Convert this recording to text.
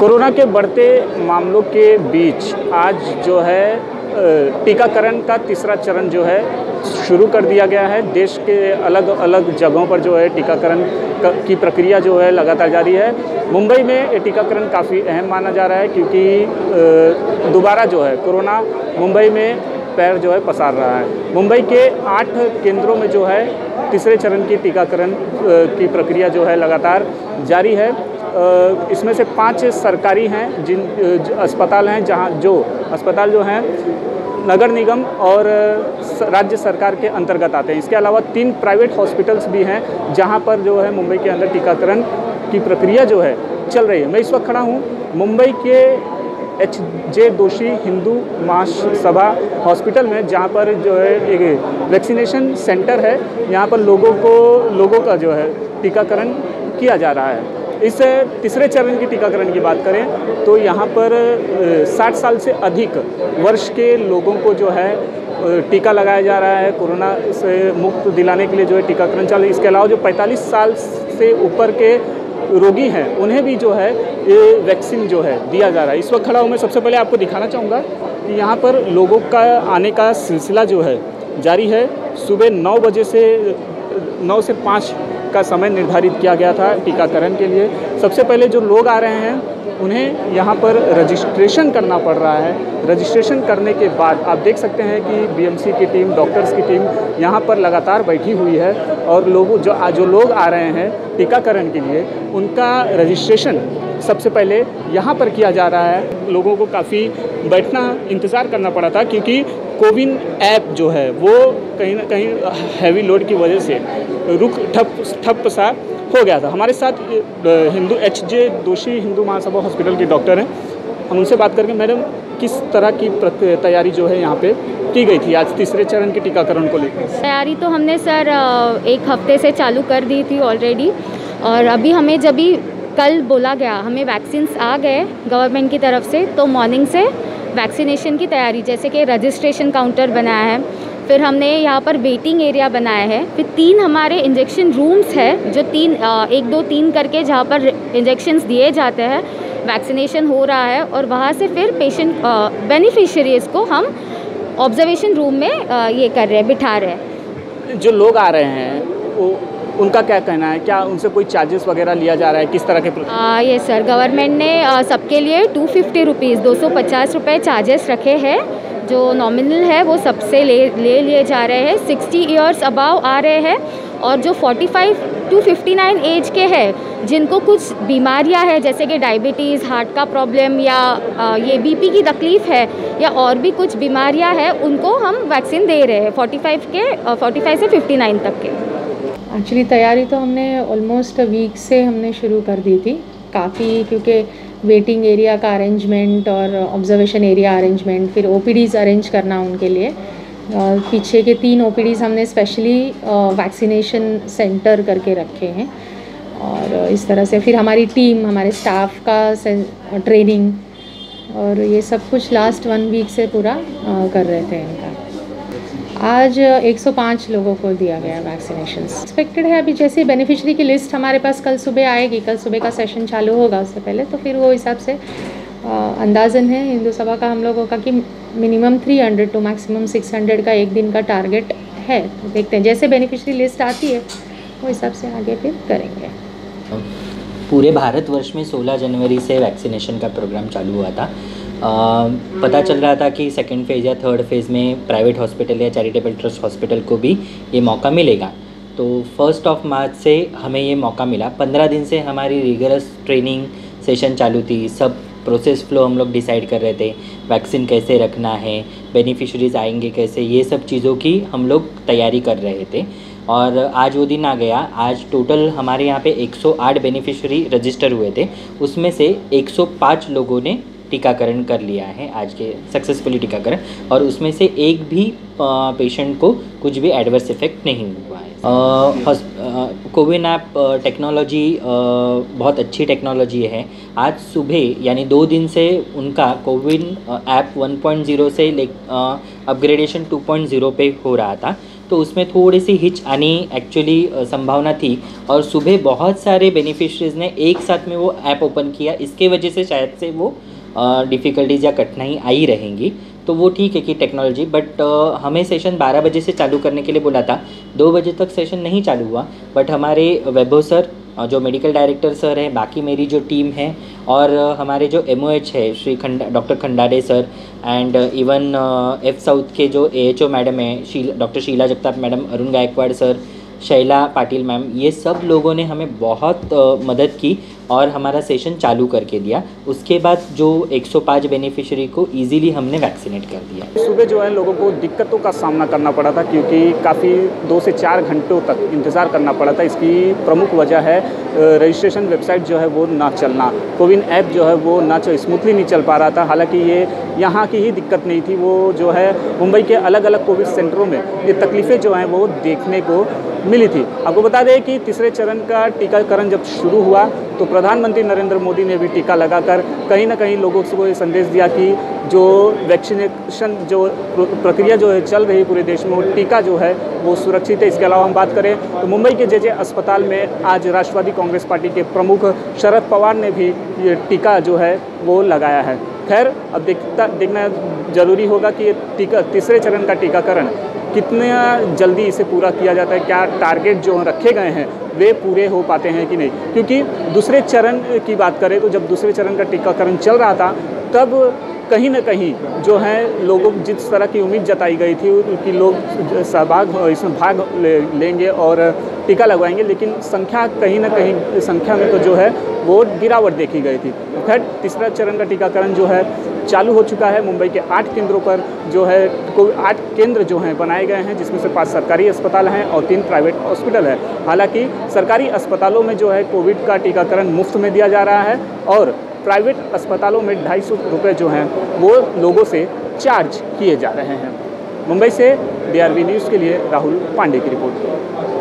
Corona के बढ़ते मामलों के बीच आज जो है टीकाकरण का तीसरा चरण जो है शुरू कर दिया गया है। देश के अलग अलग जगहों पर जो है टीकाकरण की प्रक्रिया जो है लगातार जारी है। मुंबई में टीकाकरण काफ़ी अहम माना जा रहा है क्योंकि दोबारा जो है कोरोना मुंबई में पैर जो है पसार रहा है। मुंबई के 8 केंद्रों में जो है तीसरे चरण की टीकाकरण की प्रक्रिया जो है लगातार जारी है। इसमें से 5 सरकारी हैं अस्पताल जो हैं नगर निगम और राज्य सरकार के अंतर्गत आते हैं। इसके अलावा 3 प्राइवेट हॉस्पिटल्स भी हैं जहां पर जो है मुंबई के अंदर टीकाकरण की प्रक्रिया जो है चल रही है। मैं इस वक्त खड़ा हूं मुंबई के H J Doshi Hindu Mahasabha hospital में, जहां पर जो है एक वैक्सीनेशन सेंटर है। यहाँ पर लोगों का जो है टीकाकरण किया जा रहा है। इस तीसरे चरण के टीकाकरण की बात करें तो यहाँ पर 60 साल से अधिक वर्ष के लोगों को जो है टीका लगाया जा रहा है। कोरोना से मुक्त दिलाने के लिए जो है टीकाकरण चल रहा है। इसके अलावा जो 45 साल से ऊपर के रोगी हैं उन्हें भी जो है ये वैक्सीन जो है दिया जा रहा है। इस वक्त खड़ा हूँ मैं। सबसे पहले आपको दिखाना चाहूँगा कि यहाँ पर लोगों का आने का सिलसिला जो है जारी है। सुबह 9 से 5 का समय निर्धारित किया गया था टीकाकरण के लिए। सबसे पहले जो लोग आ रहे हैं उन्हें यहाँ पर रजिस्ट्रेशन करना पड़ रहा है। रजिस्ट्रेशन करने के बाद आप देख सकते हैं कि BMC की टीम, डॉक्टर्स की टीम यहाँ पर लगातार बैठी हुई है और जो लोग आ रहे हैं टीकाकरण के लिए उनका रजिस्ट्रेशन सबसे पहले यहाँ पर किया जा रहा है। लोगों को काफ़ी बैठना, इंतज़ार करना पड़ा था क्योंकि कोविन ऐप जो है वो कहीं ना कहीं हैवी लोड की वजह से ठप सा हो गया था। हमारे साथ H J Doshi Hindu Mahasabha hospital के डॉक्टर हैं। हम उनसे बात करके, मैडम, किस तरह की तैयारी जो है यहाँ पे की गई थी आज तीसरे चरण के टीकाकरण को लेकर? तैयारी तो हमने सर 1 हफ्ते से चालू कर दी थी ऑलरेडी, और अभी हमें जब भी कल बोला गया हमें वैक्सीन्स आ गए गवर्नमेंट की तरफ से, तो मॉर्निंग से वैक्सीनेशन की तैयारी, जैसे कि रजिस्ट्रेशन काउंटर बनाया है, फिर हमने यहाँ पर वेटिंग एरिया बनाया है, फिर 3 हमारे इंजेक्शन रूम्स है जो 1, 2, 3 करके जहाँ पर इंजेक्शन्स दिए जाते हैं, वैक्सीनेशन हो रहा है, और वहाँ से फिर पेशेंट बेनिफिशियरीज़ को हम ऑब्जर्वेशन रूम में ये कर रहे हैं, बिठा रहे हैं। जो लोग आ रहे हैं उनका क्या कहना है? क्या उनसे कोई चार्जेस वगैरह लिया जा रहा है? किस तरह के? ये सर गवर्नमेंट ने सबके लिए 250 रुपये चार्जेस रखे हैं। जो नॉमिनल है वो सबसे ले लिए जा रहे हैं। 60 इयर्स अबाव आ रहे हैं, और जो 45 to 59 एज के हैं जिनको कुछ बीमारियां हैं जैसे कि डायबिटीज़, हार्ट का प्रॉब्लम या ये BP की तकलीफ़ है या और भी कुछ बीमारियां हैं, उनको हम वैक्सीन दे रहे हैं 45 से 59 तक के। एक्चुअली तैयारी तो हमने ऑलमोस्ट वीक से हमने शुरू कर दी थी काफ़ी, क्योंकि वेटिंग एरिया का अरेंजमेंट और ऑब्जर्वेशन एरिया अरेंजमेंट, फिर OPDs अरेंज करना उनके लिए। पीछे के 3 OPDs हमने स्पेशली वैक्सीनेशन सेंटर करके रखे हैं, और इस तरह से फिर हमारी टीम, हमारे स्टाफ का ट्रेनिंग और ये सब कुछ लास्ट 1 वीक से पूरा कर रहे थे इनका। आज 105 लोगों को दिया गया वैक्सीनेशन। एक्सपेक्टेड है अभी जैसे बेनिफिशियरी की लिस्ट हमारे पास कल सुबह आएगी, कल सुबह का सेशन चालू होगा उससे पहले, तो फिर वो हिसाब से अंदाजन है हिंदूसभा का हम लोगों का कि मिनिमम 300 टू मैक्सिमम 600 का एक दिन का टारगेट है। तो देखते हैं जैसे बेनिफिशियरी लिस्ट आती है वो हिसाब से आगे फिर करेंगे। पूरे भारतवर्ष में 16 जनवरी से वैक्सीनेशन का प्रोग्राम चालू हुआ था। पता चल रहा था कि 2nd फेज़ या 3rd फेज़ में प्राइवेट हॉस्पिटल या चैरिटेबल ट्रस्ट हॉस्पिटल को भी ये मौका मिलेगा, तो 1 मार्च से हमें ये मौका मिला। 15 दिन से हमारी रिगरस ट्रेनिंग सेशन चालू थी। सब प्रोसेस फ्लो हम लोग डिसाइड कर रहे थे, वैक्सीन कैसे रखना है, बेनिफिशरीज़ आएंगे कैसे, ये सब चीज़ों की हम लोग तैयारी कर रहे थे, और आज वो दिन आ गया। आज टोटल हमारे यहाँ पे 108 बेनिफिशरी रजिस्टर हुए थे, उसमें से 105 लोगों ने टीकाकरण कर लिया है आज के सक्सेसफुली टीकाकरण, और उसमें से एक भी पेशेंट को कुछ भी एडवर्स इफेक्ट नहीं हुआ है। कोविन ऐप टेक्नोलॉजी बहुत अच्छी टेक्नोलॉजी है। आज सुबह यानी 2 दिन से उनका कोविन ऐप 1.0 से अपग्रेडेशन 2.0 पे हो रहा था, तो उसमें थोड़ी सी हिच आने एक्चुअली संभावना थी और सुबह बहुत सारे बेनिफिशरीज़ ने एक साथ में वो ऐप ओपन किया, इसके वजह से शायद से वो डिफ़िकल्टीज़ या कठिनाई आई रहेंगी। तो वो ठीक है कि टेक्नोलॉजी, बट हमें सेशन 12 बजे से चालू करने के लिए बोला था, 2 बजे तक सेशन नहीं चालू हुआ। बट हमारे वैभव सर जो मेडिकल डायरेक्टर सर हैं, बाकी मेरी जो टीम है और हमारे जो MOH है Shri doctor Khandare sir and even F south के जो AHO मैडम है doctor Sheela Jagtap madam, Arun Gaikwad sir, Shaila Patil ma'am, ये सब लोगों ने हमें बहुत मदद की और हमारा सेशन चालू करके दिया। उसके बाद जो 105 बेनिफिशरी को इजीली हमने वैक्सीनेट कर दिया। सुबह जो है लोगों को दिक्कतों का सामना करना पड़ा था क्योंकि काफ़ी 2 से 4 घंटों तक इंतज़ार करना पड़ा था। इसकी प्रमुख वजह है रजिस्ट्रेशन वेबसाइट जो है वो ना चलना, कोविन ऐप जो है वो ना स्मूथली नहीं चल पा रहा था। हालाँकि ये यहाँ की ही दिक्कत नहीं थी, वो जो है मुंबई के अलग अलग कोविड सेंटरों में ये तकलीफ़ें जो हैं वो देखने को मिली थी। आपको बता दें कि तीसरे चरण का टीकाकरण जब शुरू हुआ तो प्रधानमंत्री नरेंद्र मोदी ने भी टीका लगाकर कहीं ना कहीं लोगों को ये संदेश दिया कि जो वैक्सीनेशन जो प्रक्रिया जो है चल रही पूरे देश में, वो टीका जो है वो सुरक्षित है। इसके अलावा हम बात करें तो मुंबई के JJ अस्पताल में आज राष्ट्रवादी कांग्रेस पार्टी के प्रमुख शरद पवार ने भी ये टीका जो है वो लगाया है। खैर, अब देखना जरूरी होगा कि टीका तीसरे चरण का टीकाकरण कितना जल्दी इसे पूरा किया जाता है, क्या टारगेट जो रखे गए हैं वे पूरे हो पाते हैं कि नहीं। क्योंकि दूसरे चरण की बात करें तो जब दूसरे चरण का टीकाकरण चल रहा था तब कहीं ना कहीं जो है लोगों को जिस तरह की उम्मीद जताई गई थी कि लोग सहभाग इसमें भाग लेंगे और टीका लगवाएंगे, लेकिन संख्या कहीं ना कहीं संख्या में तो जो है वो गिरावट देखी गई थी। खैर, तीसरा चरण का टीकाकरण जो है चालू हो चुका है। मुंबई के 8 केंद्रों पर जो है 8 केंद्र जो हैं बनाए गए हैं, जिसमें से 5 सरकारी अस्पताल हैं और 3 प्राइवेट हॉस्पिटल है। हालांकि सरकारी अस्पतालों में जो है कोविड का टीकाकरण मुफ्त में दिया जा रहा है और प्राइवेट अस्पतालों में 250 रुपये जो हैं वो लोगों से चार्ज किए जा रहे हैं। मुंबई से DRV न्यूज़ के लिए राहुल पांडे की रिपोर्ट।